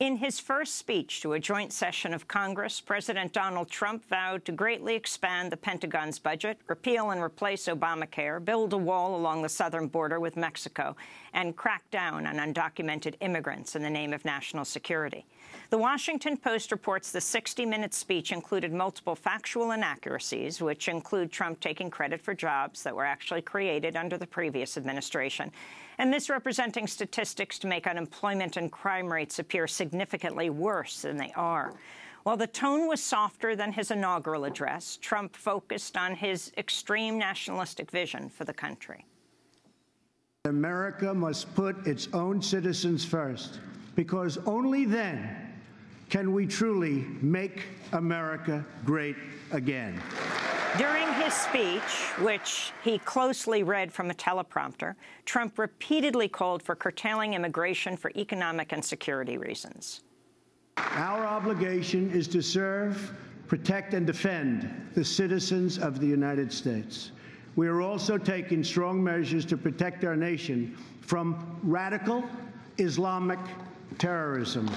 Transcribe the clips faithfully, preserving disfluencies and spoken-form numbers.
In his first speech to a joint session of Congress, President Donald Trump vowed to greatly expand the Pentagon's budget, repeal and replace Obamacare, build a wall along the southern border with Mexico, and crack down on undocumented immigrants in the name of national security. The Washington Post reports the sixty minute speech included multiple factual inaccuracies, which include Trump taking credit for jobs that were actually created under the previous administration, and misrepresenting statistics to make unemployment and crime rates appear significantly significantly worse than they are. While the tone was softer than his inaugural address, Trump focused on his extreme nationalistic vision for the country. America must put its own citizens first, because only then can we truly make America great again. During his speech, which he closely read from a teleprompter, Trump repeatedly called for curtailing immigration for economic and security reasons. Our obligation is to serve, protect and defend the citizens of the United States. We are also taking strong measures to protect our nation from radical Islamic terrorism.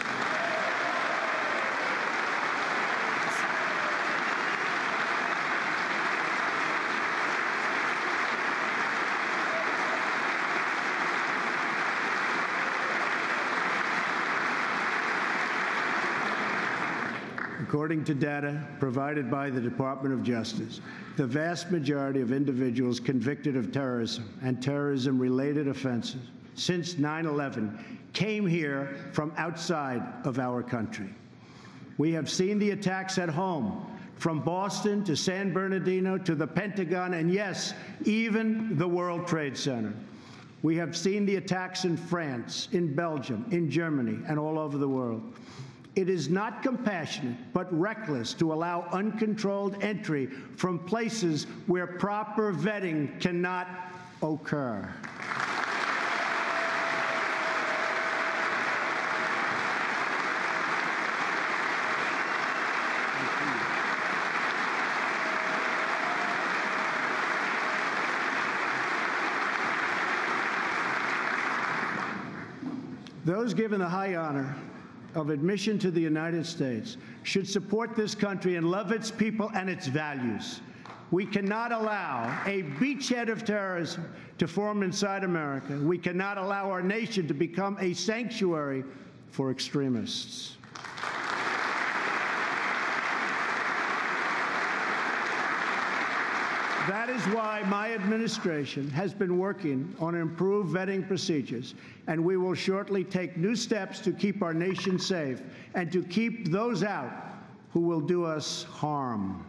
According to data provided by the Department of Justice, the vast majority of individuals convicted of terrorism and terrorism-related offenses since nine eleven came here from outside of our country. We have seen the attacks at home, from Boston to San Bernardino to the Pentagon and, yes, even the World Trade Center. We have seen the attacks in France, in Belgium, in Germany, and all over the world. It is not compassionate but reckless to allow uncontrolled entry from places where proper vetting cannot occur. Those given the high honor of admission to the United States should support this country and love its people and its values. We cannot allow a beachhead of terrorism to form inside America. We cannot allow our nation to become a sanctuary for extremists. That is why my administration has been working on improved vetting procedures, and we will shortly take new steps to keep our nation safe and to keep those out who will do us harm.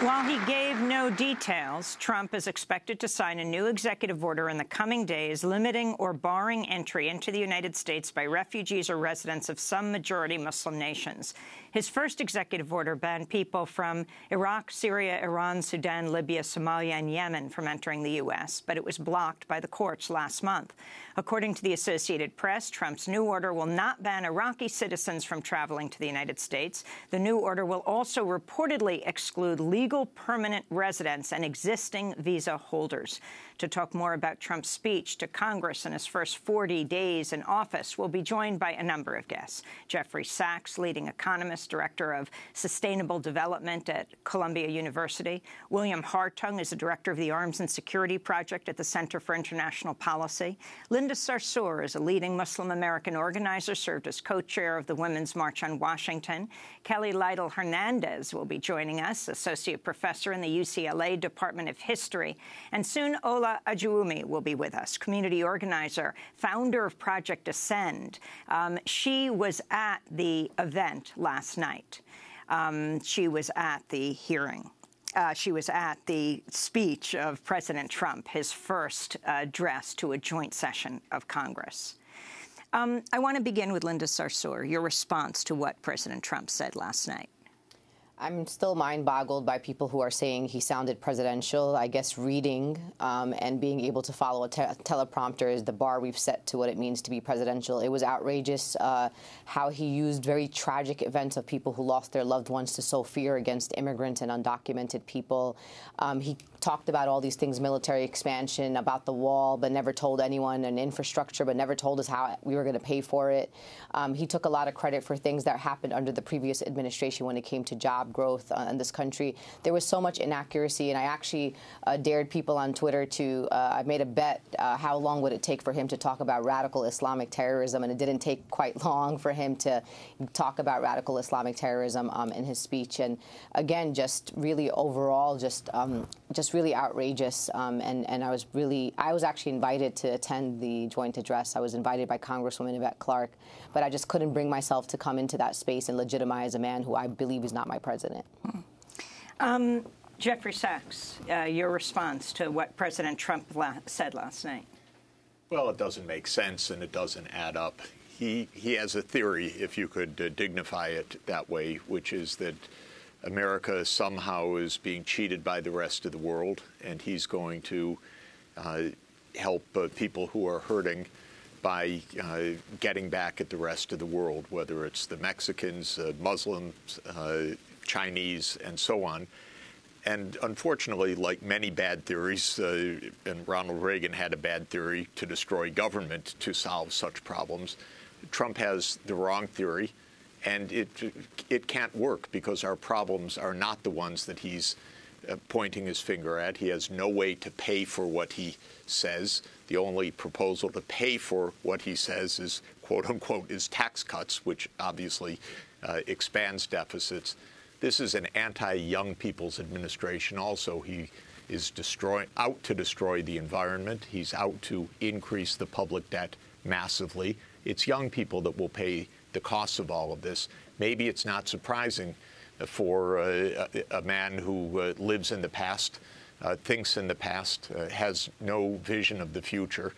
While he gave no details, Trump is expected to sign a new executive order in the coming days limiting or barring entry into the United States by refugees or residents of some majority Muslim nations. His first executive order banned people from Iraq, Syria, Iran, Sudan, Libya, Somalia and Yemen from entering the U S, but it was blocked by the courts last month. According to the Associated Press, Trump's new order will not ban Iraqi citizens from traveling to the United States. The new order will also reportedly exclude legal legal permanent residents and existing visa holders. To talk more about Trump's speech to Congress in his first forty days in office, we'll be joined by a number of guests. Jeffrey Sachs, leading economist, director of sustainable development at Columbia University. William Hartung is the director of the Arms and Security Project at the Center for International Policy. Linda Sarsour is a leading Muslim American organizer, served as co-chair of the Women's March on Washington. Kelly Lytle Hernandez will be joining us, associate professor in the U C L A Department of History. And soon, Ola Ajuwumi will be with us, community organizer, founder of Project Ascend. Um, she was at the event last night. Um, she was at the hearing. Uh, she was at the speech of President Trump, his first uh, address to a joint session of Congress. Um, I want to begin with Linda Sarsour, your response to what President Trump said last night. I'm still mind-boggled by people who are saying he sounded presidential. I guess reading um, and being able to follow a te teleprompter is the bar we've set to what it means to be presidential. It was outrageous uh, how he used very tragic events of people who lost their loved ones to sow fear against immigrants and undocumented people. Um, he talked about all these things, military expansion, about the wall, but never told anyone, and infrastructure, but never told us how we were going to pay for it. Um, he took a lot of credit for things that happened under the previous administration when it came to job growth uh, in this country. There was so much inaccuracy, and I actually uh, dared people on Twitter to, uh, I made a bet uh, how long would it take for him to talk about radical Islamic terrorism, and it didn't take quite long for him to talk about radical Islamic terrorism um, in his speech. And again, just really overall, just um, just really outrageous. Um, and, and I was really, I was actually invited to attend the joint address. I was invited by Congresswoman Yvette Clark, but I just couldn't bring myself to come into that space and legitimize a man who I believe is not my president. Um, Jeffrey Sachs, uh, your response to what President Trump la said last night? Well, it doesn't make sense, and it doesn't add up. He, he has a theory, if you could uh, dignify it that way, which is that America somehow is being cheated by the rest of the world, and he's going to uh, help uh, people who are hurting by uh, getting back at the rest of the world, whether it's the Mexicans, uh, Muslims, uh, Chinese, and so on. And unfortunately, like many bad theories, uh, and Ronald Reagan had a bad theory to destroy government to solve such problems, Trump has the wrong theory, and it, it can't work because our problems are not the ones that he's uh, pointing his finger at. He has no way to pay for what he says. The only proposal to pay for what he says is, quote-unquote, is tax cuts, which obviously uh, expands deficits. This is an anti-young people's administration also. He is destroying, out to destroy the environment. He's out to increase the public debt massively. It's young people that will pay the costs of all of this. Maybe it's not surprising for uh, a, a man who uh, lives in the past, uh, thinks in the past, uh, has no vision of the future.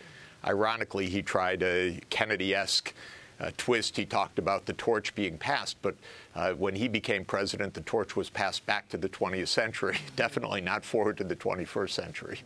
Ironically, he tried a Kennedy-esque Uh, twist. He talked about the torch being passed, but uh, when he became president, the torch was passed back to the twentieth century, definitely not forward to the twenty-first century.